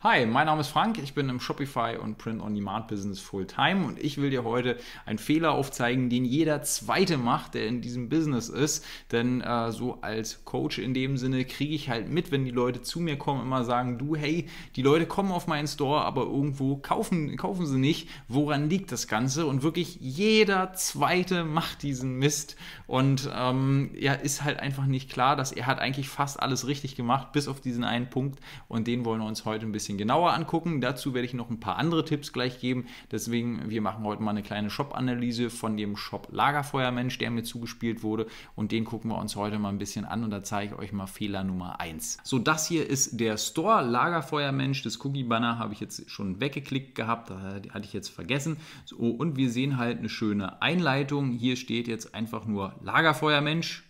Hi, mein Name ist Frank, ich bin im Shopify und Print-on-Demand-Business Fulltime und ich will dir heute einen Fehler aufzeigen, den jeder Zweite macht, der in diesem Business ist, denn so als Coach in dem Sinne kriege ich halt mit, wenn die Leute zu mir kommen, immer sagen, du, hey, die Leute kommen auf meinen Store, aber irgendwo kaufen sie nicht, woran liegt das Ganze? Und wirklich jeder Zweite macht diesen Mist und ja, ist halt einfach nicht klar, dass er hat eigentlich fast alles richtig gemacht, bis auf diesen einen Punkt und den wollen wir uns heute ein bisschen genauer angucken. Dazu werde ich noch ein paar andere Tipps gleich geben. Deswegen, wir machen heute mal eine kleine Shop-Analyse von dem Shop Lagerfeuermensch, der mir zugespielt wurde. Und den gucken wir uns heute mal ein bisschen an und da zeige ich euch mal Fehler Nummer 1. So, das hier ist der Store Lagerfeuermensch. Das Cookie-Banner habe ich jetzt schon weggeklickt gehabt. Da hatte ich jetzt vergessen. So, und wir sehen halt eine schöne Einleitung. Hier steht jetzt einfach nur Lagerfeuermensch.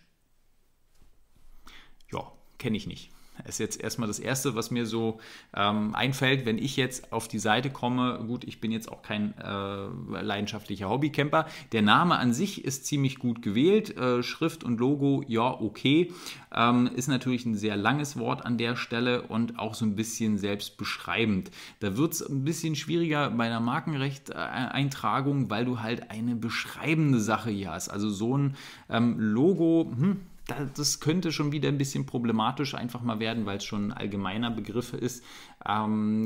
Ja, kenne ich nicht. Ist jetzt erstmal das Erste, was mir so einfällt, wenn ich jetzt auf die Seite komme. Gut, ich bin jetzt auch kein leidenschaftlicher Hobbycamper. Der Name an sich ist ziemlich gut gewählt. Schrift und Logo, ja, okay. Ist natürlich ein sehr langes Wort an der Stelle und auch so ein bisschen selbstbeschreibend. Da wird es ein bisschen schwieriger bei einer Markenrechteintragung, weil du halt eine beschreibende Sache hier hast. Also so ein Logo, das könnte schon wieder ein bisschen problematisch einfach mal werden, weil es schon ein allgemeiner Begriff ist.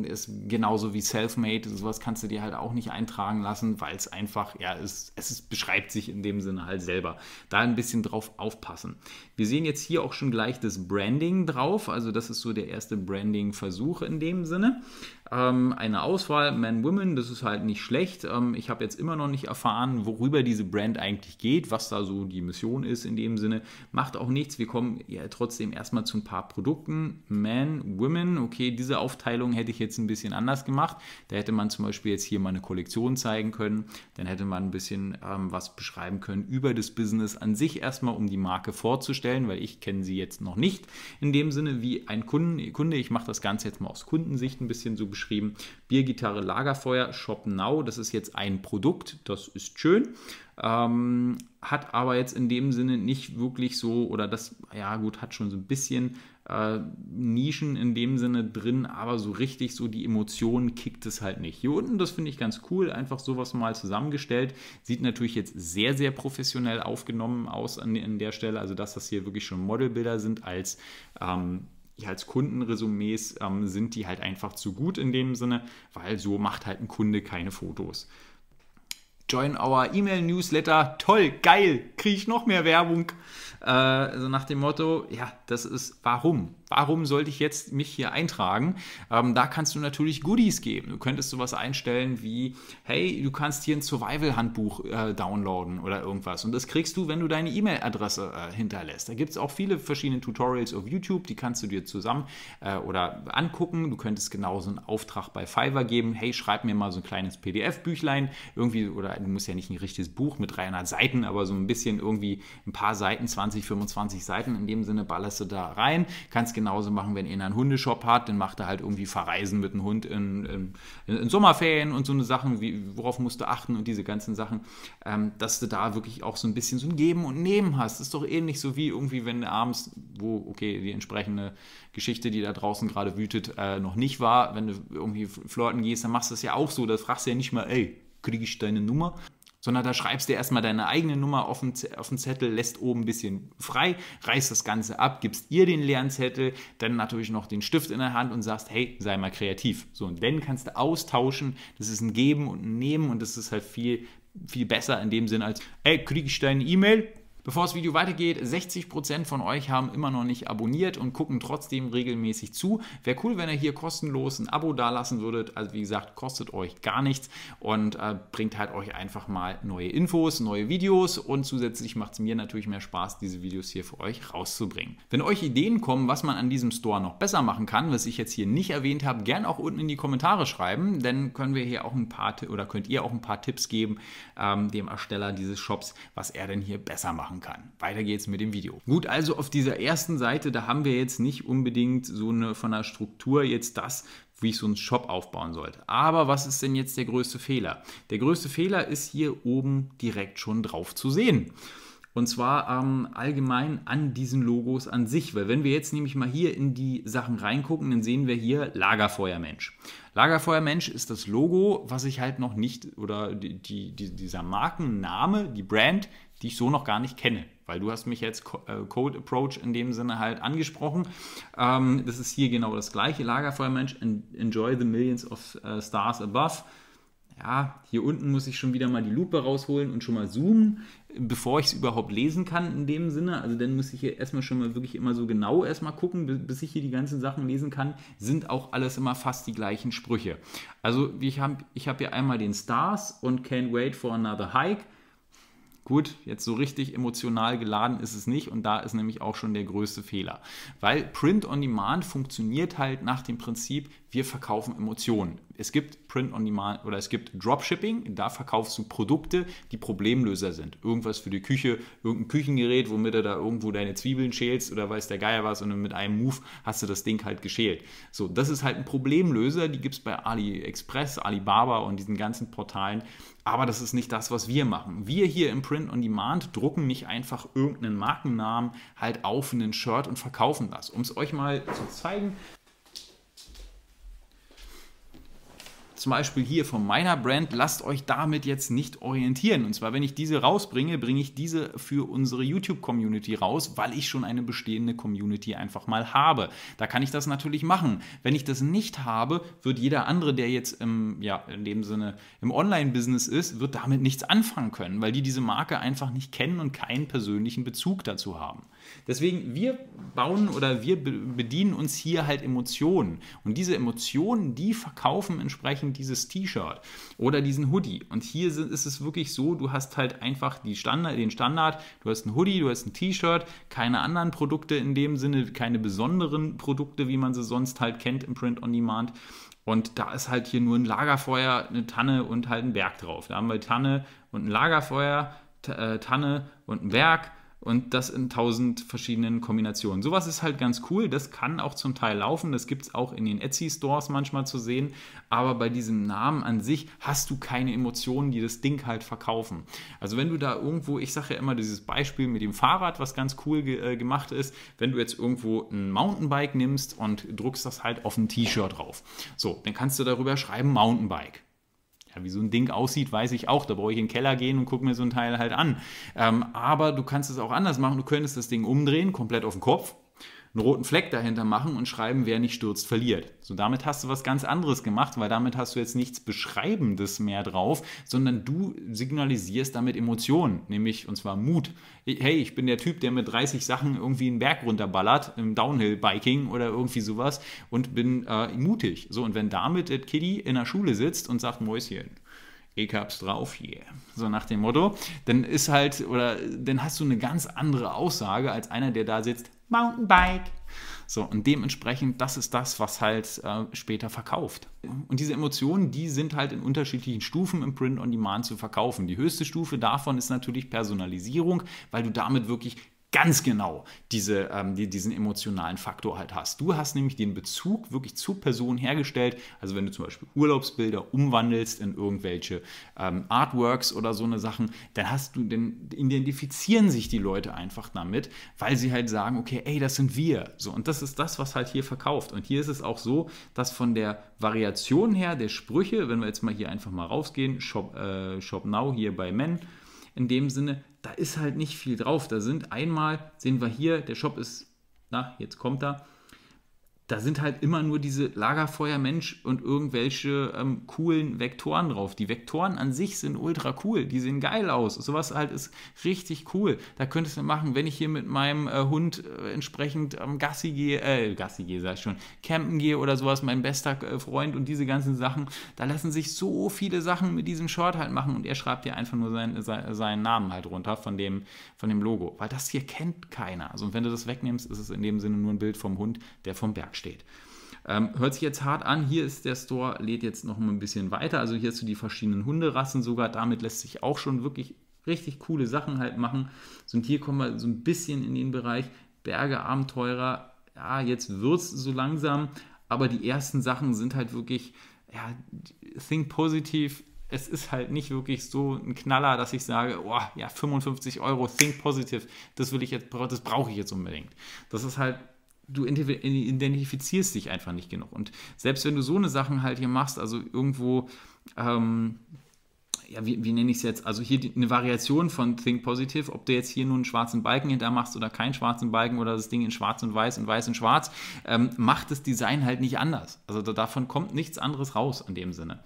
Ist genauso wie Selfmade, sowas kannst du dir halt auch nicht eintragen lassen, weil es einfach, ja, es beschreibt sich in dem Sinne halt selber. Da ein bisschen drauf aufpassen. Wir sehen jetzt hier auch schon gleich das Branding drauf, also das ist so der erste Branding-Versuch in dem Sinne. Eine Auswahl Man, Women, das ist halt nicht schlecht. Ich habe jetzt immer noch nicht erfahren, worüber diese Brand eigentlich geht, was da so die Mission ist in dem Sinne. Macht auch nichts, wir kommen ja trotzdem erstmal zu ein paar Produkten. Man, Women, okay, diese Aufteilung hätte ich jetzt ein bisschen anders gemacht. Da hätte man zum Beispiel jetzt hier mal eine Kollektion zeigen können, dann hätte man ein bisschen was beschreiben können über das Business an sich erstmal, um die Marke vorzustellen, weil ich kenne sie jetzt noch nicht in dem Sinne wie ein Kunde. Ich mache das Ganze jetzt mal aus Kundensicht ein bisschen so beschrieben. Biergitarre Lagerfeuer Shop Now, das ist jetzt ein Produkt, das ist schön, hat aber jetzt in dem Sinne nicht wirklich so, oder das, ja gut, hat schon so ein bisschen Nischen in dem Sinne drin, aber so richtig so die Emotionen kickt es halt nicht. Hier unten, das finde ich ganz cool, einfach sowas mal zusammengestellt. Sieht natürlich jetzt sehr, sehr professionell aufgenommen aus an der Stelle, also dass das hier wirklich schon Modelbilder sind als als Kundenresümees sind die halt einfach zu gut in dem Sinne, weil so macht halt ein Kunde keine Fotos. Join our E-Mail-Newsletter, toll, geil, kriege ich noch mehr Werbung. Also nach dem Motto, ja, das ist warum. Warum sollte ich jetzt mich hier eintragen? Da kannst du natürlich Goodies geben. Du könntest sowas einstellen wie, hey, du kannst hier ein Survival-Handbuch downloaden oder irgendwas. Und das kriegst du, wenn du deine E-Mail-Adresse hinterlässt. Da gibt es auch viele verschiedene Tutorials auf YouTube, die kannst du dir zusammen oder angucken. Du könntest genauso einen Auftrag bei Fiverr geben. Hey, schreib mir mal so ein kleines PDF-Büchlein irgendwie, oder du musst ja nicht ein richtiges Buch mit 300 Seiten, aber so ein bisschen irgendwie ein paar Seiten, 20, 25 Seiten in dem Sinne ballerst du da rein. Kannst genauso machen, wenn ihr einen Hundeshop hat, dann macht er halt irgendwie Verreisen mit einem Hund in Sommerferien und so eine Sachen, wie, worauf musst du achten und diese ganzen Sachen, dass du da wirklich auch so ein bisschen so ein Geben und Nehmen hast. Das ist doch ähnlich so wie irgendwie, wenn du abends, wo, okay, die entsprechende Geschichte, die da draußen gerade wütet, noch nicht war, wenn du irgendwie flirten gehst, dann machst du das ja auch so, da fragst du ja nicht mal, ey, kriege ich deine Nummer? Sondern da schreibst du erstmal deine eigene Nummer auf den Zettel, lässt oben ein bisschen frei, reißt das Ganze ab, gibst ihr den leeren Zettel, dann natürlich noch den Stift in der Hand und sagst, hey, sei mal kreativ. So, und dann kannst du austauschen, das ist ein Geben und ein Nehmen und das ist halt viel, viel besser in dem Sinn als, hey, kriege ich deine E-Mail? Bevor das Video weitergeht, 60% von euch haben immer noch nicht abonniert und gucken trotzdem regelmäßig zu. Wäre cool, wenn ihr hier kostenlos ein Abo dalassen würdet. Also wie gesagt, kostet euch gar nichts und bringt halt euch einfach mal neue Infos, neue Videos und zusätzlich macht es mir natürlich mehr Spaß, diese Videos hier für euch rauszubringen. Wenn euch Ideen kommen, was man an diesem Store noch besser machen kann, was ich jetzt hier nicht erwähnt habe, gern auch unten in die Kommentare schreiben, dann können wir hier auch ein paar, oder könnt ihr auch ein paar Tipps geben, dem Ersteller dieses Shops, was er denn hier besser machen kann. Weiter geht's mit dem Video. Gut, also auf dieser ersten Seite, da haben wir jetzt nicht unbedingt so eine von der Struktur jetzt das, wie ich so einen Shop aufbauen sollte. Aber was ist denn jetzt der größte Fehler? Der größte Fehler ist hier oben direkt schon drauf zu sehen. und zwar allgemein an diesen Logos an sich, weil wenn wir jetzt nämlich mal hier in die Sachen reingucken, dann sehen wir hier Lagerfeuermensch. Lagerfeuermensch ist das Logo, was ich halt noch nicht, oder dieser Markenname, die Brand, die ich so noch gar nicht kenne, weil du hast mich jetzt Cold Approach in dem Sinne halt angesprochen. Das ist hier genau das gleiche. Lagerfeuermensch, enjoy the millions of stars above. Ja, hier unten muss ich schon wieder mal die Lupe rausholen und schon mal zoomen, bevor ich es überhaupt lesen kann in dem Sinne. Also dann muss ich hier erstmal schon mal wirklich immer so genau erstmal gucken, bis ich hier die ganzen Sachen lesen kann, sind auch alles immer fast die gleichen Sprüche. Also ich hab hier einmal den Stars und Can't Wait for Another Hike. Gut, jetzt so richtig emotional geladen ist es nicht und da ist nämlich auch schon der größte Fehler. Weil Print on Demand funktioniert halt nach dem Prinzip, wir verkaufen Emotionen. Es gibt Print on Demand oder es gibt Dropshipping, da verkaufst du Produkte, die Problemlöser sind. Irgendwas für die Küche, irgendein Küchengerät, womit du da irgendwo deine Zwiebeln schälst oder weiß der Geier was und mit einem Move hast du das Ding halt geschält. So, das ist halt ein Problemlöser, die gibt es bei AliExpress, Alibaba und diesen ganzen Portalen. Aber das ist nicht das, was wir machen. Wir hier im Print on Demand drucken nicht einfach irgendeinen Markennamen halt auf in ein Shirt und verkaufen das. Um es euch mal zu zeigen, zum Beispiel hier von meiner Brand, lasst euch damit jetzt nicht orientieren. Und zwar, wenn ich diese rausbringe, bringe ich diese für unsere YouTube-Community raus, weil ich schon eine bestehende Community einfach mal habe. Da kann ich das natürlich machen. Wenn ich das nicht habe, wird jeder andere, der jetzt in dem Sinne im Online-Business ist, wird damit nichts anfangen können, weil die diese Marke einfach nicht kennen und keinen persönlichen Bezug dazu haben. Deswegen, wir bedienen uns hier halt Emotionen. Und diese Emotionen, die verkaufen entsprechend dieses T-Shirt oder diesen Hoodie. Und hier ist es wirklich so, du hast halt einfach den Standard, du hast einen Hoodie, du hast ein T-Shirt, keine anderen Produkte in dem Sinne, keine besonderen Produkte, wie man sie sonst halt kennt im Print on Demand. Und da ist halt hier nur ein Lagerfeuer, eine Tanne und halt ein Berg drauf. Da haben wir Tanne und ein Lagerfeuer, Tanne und ein Berg. Und das in 1000 verschiedenen Kombinationen. Sowas ist halt ganz cool, das kann auch zum Teil laufen, das gibt es auch in den Etsy-Stores manchmal zu sehen, aber bei diesem Namen an sich hast du keine Emotionen, die das Ding halt verkaufen. Also wenn du da irgendwo, ich sage ja immer dieses Beispiel mit dem Fahrrad, was ganz cool gemacht ist, wenn du jetzt irgendwo ein Mountainbike nimmst und druckst das halt auf ein T-Shirt drauf, so, dann kannst du darüber schreiben Mountainbike. Ja, wie so ein Ding aussieht, weiß ich auch. Da brauche ich in den Keller gehen und gucke mir so ein Teil halt an. Aber du kannst es auch anders machen. Du könntest das Ding umdrehen, komplett auf den Kopf, einen roten Fleck dahinter machen und schreiben, wer nicht stürzt, verliert. So, damit hast du was ganz anderes gemacht, weil damit hast du jetzt nichts Beschreibendes mehr drauf, sondern du signalisierst damit Emotionen, nämlich und zwar Mut. Hey, ich bin der Typ, der mit 30 Sachen irgendwie einen Berg runterballert, im Downhill-Biking oder irgendwie sowas und bin mutig. So, und wenn damit der Kiddy in der Schule sitzt und sagt, Mäuschen, ich hab's drauf hier, yeah. So nach dem Motto, dann ist halt, oder dann hast du eine ganz andere Aussage als einer, der da sitzt, Mountainbike. So, und dementsprechend, das ist das, was halt später verkauft. Und diese Emotionen, die sind halt in unterschiedlichen Stufen im Print on Demand zu verkaufen. Die höchste Stufe davon ist natürlich Personalisierung, weil du damit wirklich ganz genau diesen emotionalen Faktor halt hast. Du hast nämlich den Bezug wirklich zur Person hergestellt. Also wenn du zum Beispiel Urlaubsbilder umwandelst in irgendwelche Artworks oder so eine Sachen, dann identifizieren sich die Leute einfach damit, weil sie halt sagen, okay, ey, das sind wir. So, und das ist das, was halt hier verkauft. Und hier ist es auch so, dass von der Variation her der Sprüche, wenn wir jetzt mal hier einfach mal rausgehen, Shop Now hier bei Men, in dem Sinne, da ist halt nicht viel drauf. Da sind einmal, sehen wir hier, der Shop ist, na, jetzt kommt er, da sind halt immer nur diese Lagerfeuermensch und irgendwelche coolen Vektoren drauf. Die Vektoren an sich sind ultra cool, die sehen geil aus. Sowas halt ist richtig cool. Da könntest du machen, wenn ich hier mit meinem Hund entsprechend campen gehe oder sowas, mein bester Freund und diese ganzen Sachen, da lassen sich so viele Sachen mit diesem Shirt halt machen und er schreibt dir einfach nur seinen Namen halt runter von dem Logo, weil das hier kennt keiner. Also und wenn du das wegnimmst, ist es in dem Sinne nur ein Bild vom Hund, der vom Berg steht. Hört sich jetzt hart an, hier ist der Store, lädt jetzt noch mal ein bisschen weiter, also hier hast du die verschiedenen Hunderassen sogar, damit lässt sich auch schon wirklich richtig coole Sachen halt machen. So, und hier kommen wir so ein bisschen in den Bereich Berge, Abenteurer, ja, jetzt wird es so langsam, aber die ersten Sachen sind halt wirklich, ja, think positiv, es ist halt nicht wirklich so ein Knaller, dass ich sage, oh, ja, 55 €, think positive, das will ich jetzt, das brauche ich jetzt unbedingt. Das ist halt, du identifizierst dich einfach nicht genug. Und selbst wenn du so eine Sachen halt hier machst, also irgendwo, ja, wie nenne ich es jetzt, also hier eine Variation von Think Positive, ob du jetzt hier nur einen schwarzen Balken hinter machst oder keinen schwarzen Balken oder das Ding in schwarz und weiß in schwarz, macht das Design halt nicht anders. Also davon kommt nichts anderes raus in dem Sinne.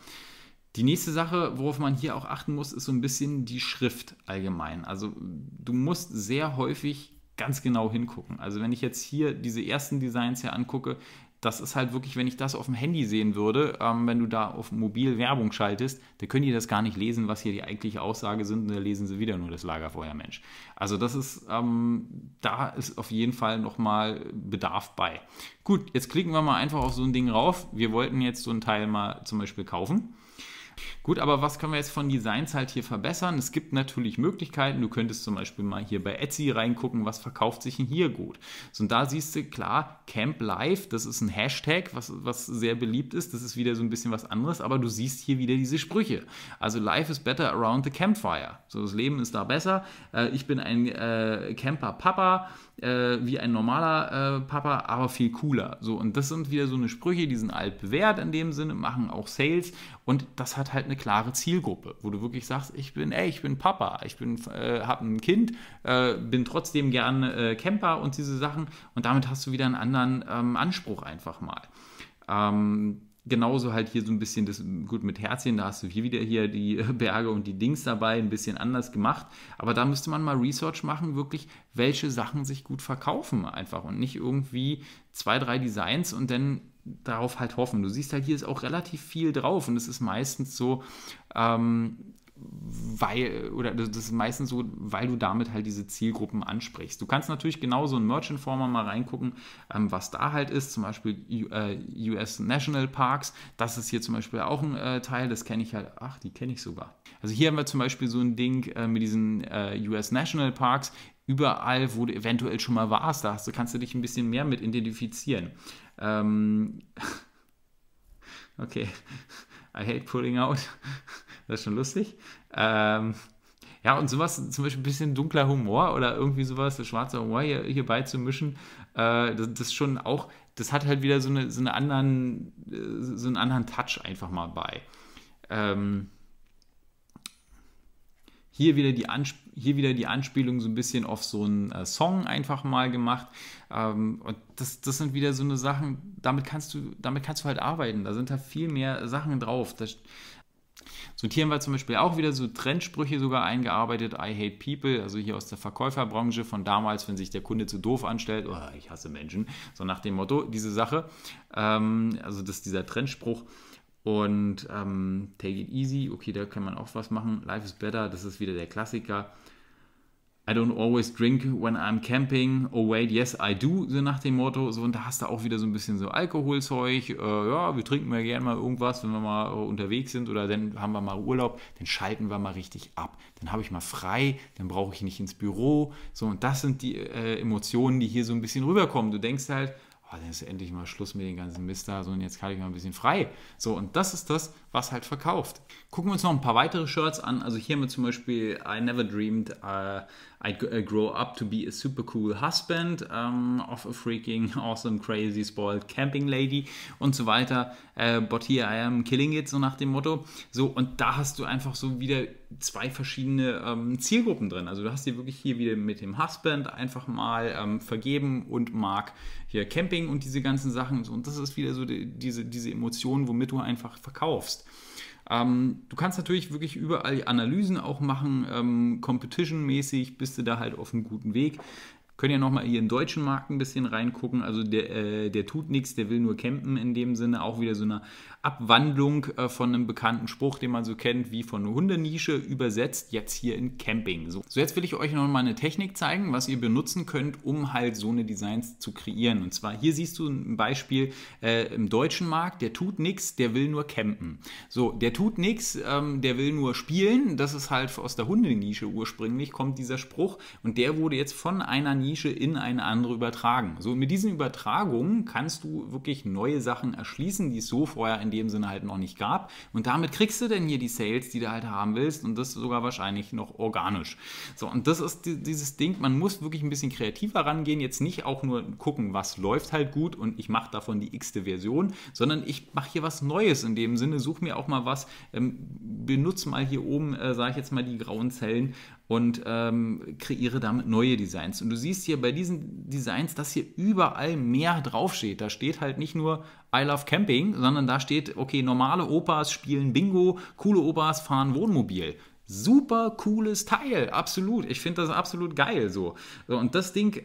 Die nächste Sache, worauf man hier auch achten muss, ist so ein bisschen die Schrift allgemein. Also du musst sehr häufig ganz genau hingucken. Also wenn ich jetzt hier diese ersten Designs hier angucke, das ist halt wirklich, wenn ich das auf dem Handy sehen würde, wenn du da auf mobil Werbung schaltest, dann können die das gar nicht lesen, was hier die eigentliche Aussage sind, und da lesen sie wieder nur das Lagerfeuer, Mensch. Also das ist, da ist auf jeden Fall nochmal Bedarf bei. Gut, jetzt klicken wir mal einfach auf so ein Ding rauf. Wir wollten jetzt so ein Teil mal zum Beispiel kaufen. Gut, aber was können wir jetzt von Designs halt hier verbessern? Es gibt natürlich Möglichkeiten. Du könntest zum Beispiel mal hier bei Etsy reingucken, was verkauft sich denn hier gut. So, und da siehst du, klar, Camp Life, das ist ein Hashtag, was sehr beliebt ist. Das ist wieder so ein bisschen was anderes, aber du siehst hier wieder diese Sprüche. Also, Life is better around the campfire. So, das Leben ist da besser. Ich bin ein Camper-Papa, wie ein normaler Papa, aber viel cooler. So, und das sind wieder so eine Sprüche, die sind altbewährt in dem Sinne, machen auch Sales, und das hat halt eine klare Zielgruppe, wo du wirklich sagst, ich bin Papa, habe ein Kind, bin trotzdem gern Camper und diese Sachen, und damit hast du wieder einen anderen Anspruch einfach mal. Genauso halt hier so ein bisschen das, gut, mit Herzchen, da hast du hier wieder hier die Berge und die Dings dabei, ein bisschen anders gemacht, aber da müsste man mal Research machen, wirklich, welche Sachen sich gut verkaufen einfach, und nicht irgendwie 2, 3 Designs und dann darauf halt hoffen. Du siehst halt, hier ist auch relativ viel drauf, und es ist meistens so, weil du damit halt diese Zielgruppen ansprichst. Du kannst natürlich genauso in Merchinformer mal reingucken, was da halt ist, zum Beispiel US National Parks, das ist hier zum Beispiel auch ein Teil, das kenne ich halt, ach, die kenne ich sogar. Also hier haben wir zum Beispiel so ein Ding mit diesen US National Parks, überall, wo du eventuell schon mal warst, da kannst du dich ein bisschen mehr mit identifizieren. Okay, I hate pulling out. Das ist schon lustig. Ja, und sowas, zum Beispiel ein bisschen dunkler Humor oder irgendwie sowas, der schwarze Humor hier beizumischen, das ist schon auch, das hat halt wieder so einen anderen Touch einfach mal bei. Hier wieder die Anspielung so ein bisschen auf so einen Song einfach mal gemacht. Und das sind wieder so eine Sachen, damit kannst du halt arbeiten. Da sind halt viel mehr Sachen drauf. So, und hier haben wir zum Beispiel auch wieder so Trendsprüche sogar eingearbeitet. I hate people, also hier aus der Verkäuferbranche von damals, wenn sich der Kunde zu doof anstellt. Oh, ich hasse Menschen. So nach dem Motto, diese Sache. Also das ist dieser Trendspruch. Und Take it easy, okay, da kann man auch was machen. Life is better, das ist wieder der Klassiker. I don't always drink when I'm camping. Oh wait, yes I do, so nach dem Motto. So, und da hast du auch wieder so ein bisschen so Alkoholzeug. Ja, wir trinken mal gerne mal irgendwas, wenn wir mal unterwegs sind, oder dann haben wir mal Urlaub, dann schalten wir mal richtig ab. Dann habe ich mal frei, dann brauche ich nicht ins Büro. So, und das sind die Emotionen, die hier so ein bisschen rüberkommen. Du denkst halt, oh, dann ist endlich mal Schluss mit den ganzen Mister, so, und jetzt kann ich mal ein bisschen frei. So, und das ist das, was halt verkauft. Gucken wir uns noch ein paar weitere Shirts an. Also hier haben wir zum Beispiel I never dreamed I'd grow up to be a super cool husband of a freaking awesome crazy spoiled camping lady und so weiter. But here I am killing it, so nach dem Motto. So, und da hast du einfach so wieder zwei verschiedene Zielgruppen drin. Also du hast dir wirklich hier wieder mit dem Husband einfach mal vergeben und mag hier Camping und diese ganzen Sachen. So, und das ist wieder so diese Emotionen, womit du einfach verkaufst. Du kannst natürlich wirklich überall Analysen auch machen, competition-mäßig bist du da halt auf einem guten Weg. Können ja nochmal hier in den deutschen Markt ein bisschen reingucken. Also der tut nichts, der will nur campen in dem Sinne. Auch wieder so eine Abwandlung von einem bekannten Spruch, den man so kennt, wie von einer Hundenische übersetzt, jetzt hier in Camping. So, jetzt will ich euch nochmal eine Technik zeigen, was ihr benutzen könnt, um halt so eine Designs zu kreieren. Und zwar hier siehst du ein Beispiel im deutschen Markt, der tut nichts, der will nur campen. So, der tut nichts, der will nur spielen. Das ist halt aus der Hundenische ursprünglich, kommt dieser Spruch. Und der wurde jetzt von einer Nische Nische in eine andere übertragen. So, und mit diesen Übertragungen kannst du wirklich neue Sachen erschließen, die es so vorher in dem Sinne halt noch nicht gab. Und damit kriegst du denn hier die Sales, die du halt haben willst, und das sogar wahrscheinlich noch organisch. So, und das ist dieses Ding, man muss wirklich ein bisschen kreativer rangehen, jetzt nicht auch nur gucken, was läuft halt gut und ich mache davon die x-te Version, sondern ich mache hier was Neues in dem Sinne, suche mir auch mal was, benutze mal hier oben, sage ich jetzt mal, die grauen Zellen und kreiere damit neue Designs. Und du siehst hier bei diesen Designs, dass hier überall mehr draufsteht. Da steht halt nicht nur I love Camping, sondern da steht, okay, normale Opas spielen Bingo, coole Opas fahren Wohnmobil. Super cooles Teil, absolut. Ich finde das absolut geil so. Und das Ding,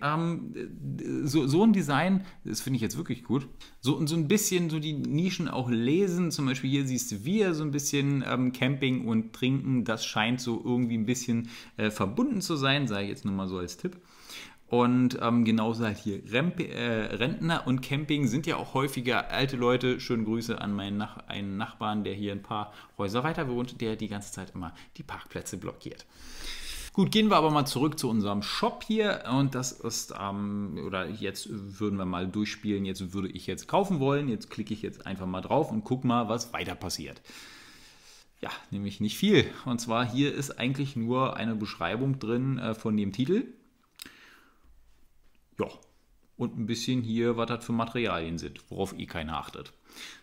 so ein Design, das finde ich jetzt wirklich gut. So ein bisschen so die Nischen auch lesen. Zum Beispiel hier siehst du wir so ein bisschen Camping und Trinken. Das scheint so irgendwie ein bisschen verbunden zu sein, sage ich jetzt nur mal so als Tipp. Und genauso halt hier Rentner und Camping sind ja auch häufiger alte Leute. Schöne Grüße an meinen einen Nachbarn, der hier ein paar Häuser weiter wohnt, der die ganze Zeit immer die Parkplätze blockiert. Gut, gehen wir aber mal zurück zu unserem Shop hier, und das ist, oder jetzt würden wir mal durchspielen, jetzt würde ich jetzt kaufen wollen, jetzt klicke ich jetzt einfach mal drauf und guck mal, was weiter passiert. Ja, nämlich nicht viel, und zwar hier ist eigentlich nur eine Beschreibung drin von dem Titel. Ja, und ein bisschen hier, was das für Materialien sind, worauf eh keiner achtet.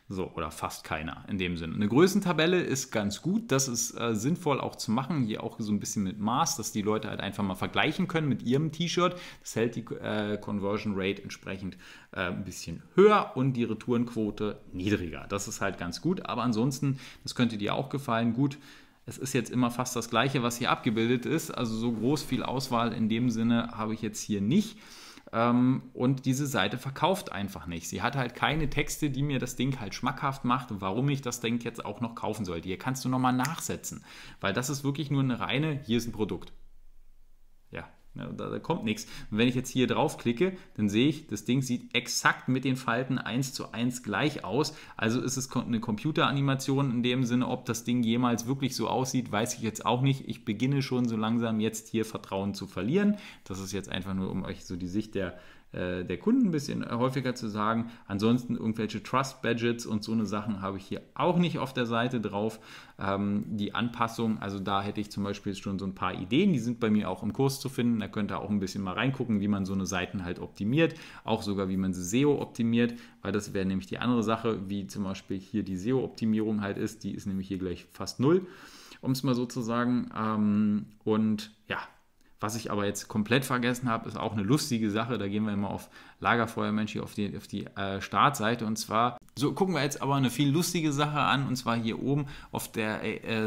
So, oder fast keiner in dem Sinne. Eine Größentabelle ist ganz gut, das ist sinnvoll auch zu machen, hier auch so ein bisschen mit Maß, dass die Leute halt einfach mal vergleichen können mit ihrem T-Shirt. Das hält die Conversion Rate entsprechend ein bisschen höher und die Retourenquote niedriger. Das ist halt ganz gut, aber ansonsten, das könnte dir auch gefallen, gut. Es ist jetzt immer fast das Gleiche, was hier abgebildet ist, also so groß viel Auswahl in dem Sinne habe ich jetzt hier nicht. Und diese Seite verkauft einfach nicht. Sie hat halt keine Texte, die mir das Ding halt schmackhaft macht und warum ich das Ding jetzt auch noch kaufen sollte. Hier kannst du nochmal nachsetzen, weil das ist wirklich nur eine reine, hier ist ein Produkt. Ja, da kommt nichts. Und wenn ich jetzt hier drauf klicke, dann sehe ich, das Ding sieht exakt mit den Falten 1:1 gleich aus. Also ist es eine Computeranimation in dem Sinne, ob das Ding jemals wirklich so aussieht, weiß ich jetzt auch nicht. Ich beginne schon so langsam jetzt hier Vertrauen zu verlieren. Das ist jetzt einfach nur, um euch so die Sicht der Kunden ein bisschen häufiger zu sagen. Ansonsten irgendwelche Trust Badges und so eine Sachen habe ich hier auch nicht auf der Seite drauf. Die Anpassung, also da hätte ich zum Beispiel schon so ein paar Ideen, die sind bei mir auch im Kurs zu finden. Da könnt ihr auch ein bisschen mal reingucken, wie man so eine Seiten halt optimiert, auch sogar wie man sie SEO optimiert, weil das wäre nämlich die andere Sache, wie zum Beispiel hier die SEO-Optimierung halt ist. Die ist nämlich hier gleich fast null, um es mal so zu sagen. Und ja, was ich aber jetzt komplett vergessen habe, ist auch eine lustige Sache. Da gehen wir immer auf Lagerfeuermensch hier auf die Startseite. Und zwar, so gucken wir jetzt aber eine viel lustige Sache an. Und zwar hier oben auf der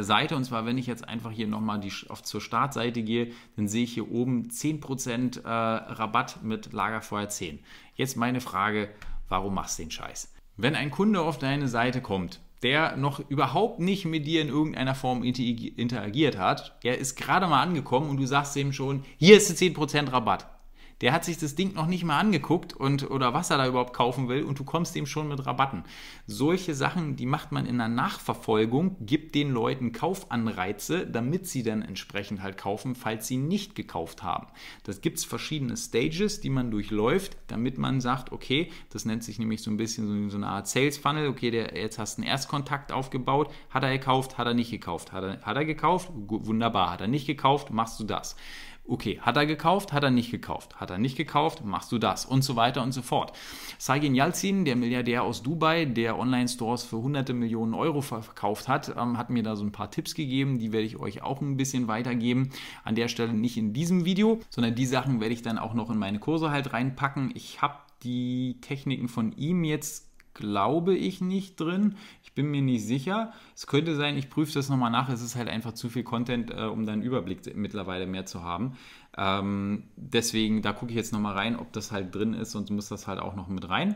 Seite. Und zwar, wenn ich jetzt einfach hier nochmal zur Startseite gehe, dann sehe ich hier oben 10% Rabatt mit Lagerfeuer 10. Jetzt meine Frage, warum machst du den Scheiß? Wenn ein Kunde auf deine Seite kommt, der noch überhaupt nicht mit dir in irgendeiner Form interagiert hat, der ist gerade mal angekommen und du sagst ihm schon, hier ist der 10% Rabatt. Der hat sich das Ding noch nicht mal angeguckt oder was er da überhaupt kaufen will, und du kommst ihm schon mit Rabatten. Solche Sachen, die macht man in der Nachverfolgung, gibt den Leuten Kaufanreize, damit sie dann entsprechend halt kaufen, falls sie nicht gekauft haben. Das gibt es verschiedene Stages, die man durchläuft, damit man sagt, okay, das nennt sich nämlich so ein bisschen so eine Art Sales Funnel, okay, jetzt hast du einen Erstkontakt aufgebaut, hat er gekauft, hat er nicht gekauft, hat er gekauft, wunderbar, hat er nicht gekauft, machst du das. Okay, hat er gekauft, hat er nicht gekauft, hat er nicht gekauft, machst du das und so weiter und so fort. Saygin Yalcin, der Milliardär aus Dubai, der Online-Stores für hunderte Millionen Euro verkauft hat, hat mir da so ein paar Tipps gegeben, die werde ich euch auch ein bisschen weitergeben. An der Stelle nicht in diesem Video, sondern die Sachen werde ich dann auch noch in meine Kurse halt reinpacken. Ich habe die Techniken von ihm jetzt, glaube ich, nicht drin. Ich bin mir nicht sicher. Es könnte sein, ich prüfe das nochmal nach. Es ist halt einfach zu viel Content, um da einen Überblick mittlerweile mehr zu haben. Deswegen, da gucke ich jetzt nochmal rein, ob das halt drin ist, sonst muss das halt auch noch mit rein.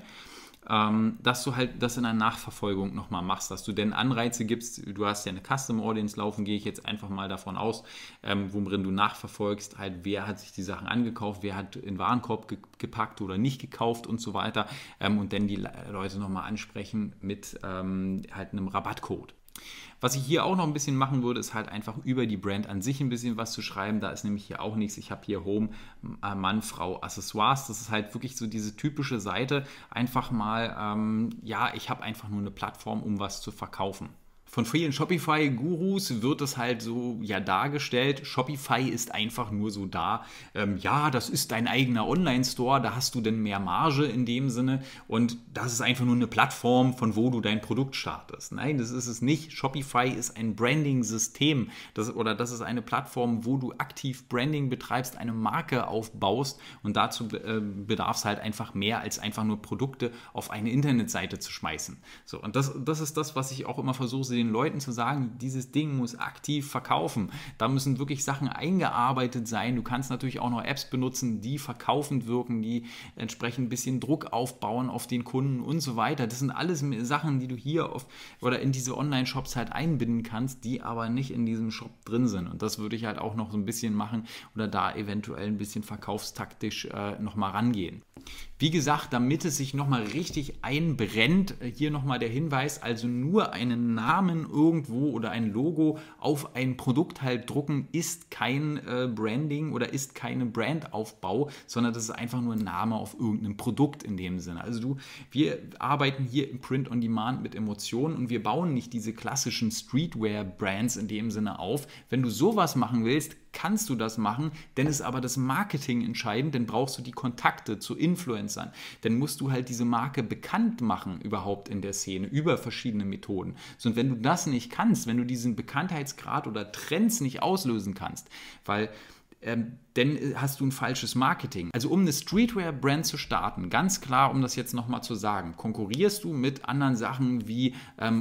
Dass du halt das in der Nachverfolgung nochmal machst, dass du denn Anreize gibst, du hast ja eine Custom Audience laufen, gehe ich jetzt einfach mal davon aus, worin du nachverfolgst, halt wer hat sich die Sachen angekauft, wer hat in Warenkorb gepackt oder nicht gekauft und so weiter, und dann die Leute nochmal ansprechen mit halt einem Rabattcode. Was ich hier auch noch ein bisschen machen würde, ist halt einfach über die Brand an sich ein bisschen was zu schreiben. Da ist nämlich hier auch nichts. Ich habe hier Home, Mann, Frau, Accessoires. Das ist halt wirklich so diese typische Seite. Einfach mal, ich habe einfach nur eine Plattform, um was zu verkaufen. Von vielen Shopify-Gurus wird es halt so dargestellt, Shopify ist einfach nur so da, das ist dein eigener Online-Store, da hast du denn mehr Marge in dem Sinne und das ist einfach nur eine Plattform, von wo du dein Produkt startest. Nein, das ist es nicht. Shopify ist ein Branding-System, das ist eine Plattform, wo du aktiv Branding betreibst, eine Marke aufbaust und dazu bedarf es halt einfach mehr als einfach nur Produkte auf eine Internetseite zu schmeißen. So, und das ist das, was ich auch immer versuche, den Leuten zu sagen, dieses Ding muss aktiv verkaufen. Da müssen wirklich Sachen eingearbeitet sein. Du kannst natürlich auch noch Apps benutzen, die verkaufend wirken, die entsprechend ein bisschen Druck aufbauen auf den Kunden und so weiter. Das sind alles Sachen, die du hier in diese Online-Shops halt einbinden kannst, die aber nicht in diesem Shop drin sind. Und das würde ich halt auch noch so ein bisschen machen oder da eventuell ein bisschen verkaufstaktisch nochmal rangehen. Wie gesagt, damit es sich nochmal richtig einbrennt, hier nochmal der Hinweis, also nur einen Namen irgendwo oder ein Logo auf ein Produkt halt drucken, ist kein Branding oder ist keine Brandaufbau, sondern das ist einfach nur ein Name auf irgendeinem Produkt in dem Sinne. Also wir arbeiten hier im Print on Demand mit Emotionen und wir bauen nicht diese klassischen Streetwear-Brands in dem Sinne auf. Wenn du sowas machen willst, kannst du das machen, denn ist aber das Marketing entscheidend, denn brauchst du die Kontakte zu Influencern, dann musst du halt diese Marke bekannt machen überhaupt in der Szene, über verschiedene Methoden. So, und wenn du das nicht kannst, wenn du diesen Bekanntheitsgrad oder Trends nicht auslösen kannst, weil dann hast du ein falsches Marketing. Also um eine Streetwear-Brand zu starten, ganz klar, um das jetzt nochmal zu sagen, konkurrierst du mit anderen Sachen wie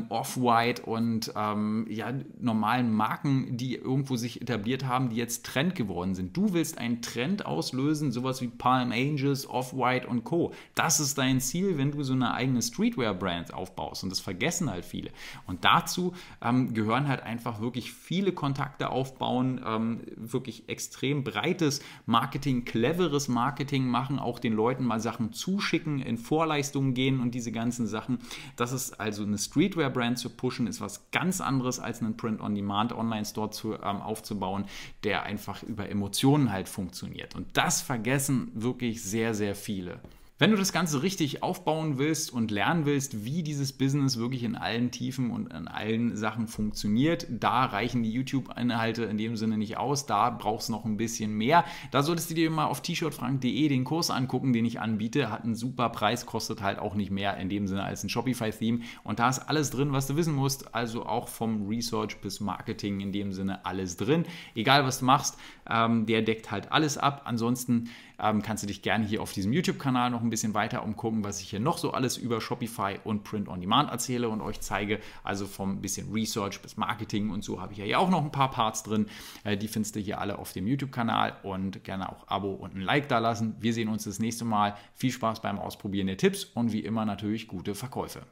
Off-White und normalen Marken, die irgendwo sich etabliert haben, die jetzt Trend geworden sind. Du willst einen Trend auslösen, sowas wie Palm Angels, Off-White und Co. Das ist dein Ziel, wenn du so eine eigene Streetwear-Brand aufbaust und das vergessen halt viele. Und dazu gehören halt einfach wirklich viele Kontakte aufbauen, wirklich extrem breites Marketing, cleveres Marketing machen, auch den Leuten mal Sachen zuschicken, in Vorleistungen gehen und diese ganzen Sachen. Das ist also eine Streetwear-Brand zu pushen, ist was ganz anderes als einen Print-on-Demand-Online-Store aufzubauen, der einfach über Emotionen halt funktioniert. Und das vergessen wirklich sehr, sehr viele. Wenn du das Ganze richtig aufbauen willst und lernen willst, wie dieses Business wirklich in allen Tiefen und in allen Sachen funktioniert, da reichen die YouTube-Inhalte in dem Sinne nicht aus, da brauchst du noch ein bisschen mehr. Da solltest du dir mal auf tshirtfrank.de den Kurs angucken, den ich anbiete, hat einen super Preis, kostet halt auch nicht mehr in dem Sinne als ein Shopify-Theme und da ist alles drin, was du wissen musst, also auch vom Research bis Marketing in dem Sinne alles drin. Egal was du machst, der deckt halt alles ab, ansonsten kannst du dich gerne hier auf diesem YouTube-Kanal noch ein bisschen weiter umgucken, was ich hier noch so alles über Shopify und Print on Demand erzähle und euch zeige. Also vom bisschen Research bis Marketing und so habe ich ja auch noch ein paar Parts drin. Die findest du hier alle auf dem YouTube-Kanal und gerne auch Abo und ein Like da lassen. Wir sehen uns das nächste Mal. Viel Spaß beim Ausprobieren der Tipps und wie immer natürlich gute Verkäufe.